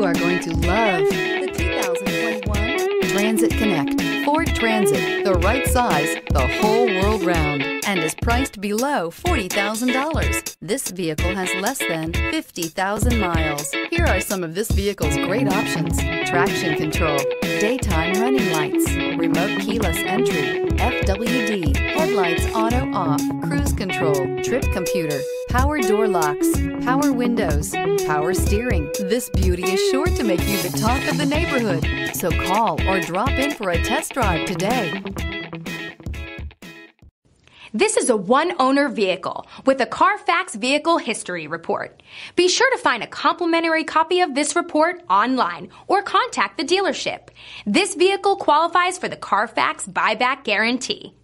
You are going to love the 2021 Transit Connect. Ford Transit, the right size, the whole world round, and is priced below $40,000. This vehicle has less than 50,000 miles. Here are some of this vehicle's great options: traction control, daytime running lights, remote keyless entry, FWD, headlights auto off, cruise control, trip computer, power door locks, power windows, power steering. This beauty is sure to make you the talk of the neighborhood. So call or drop in for a test drive today. This is a one-owner vehicle with a Carfax Vehicle History Report. Be sure to find a complimentary copy of this report online or contact the dealership. This vehicle qualifies for the Carfax Buyback Guarantee.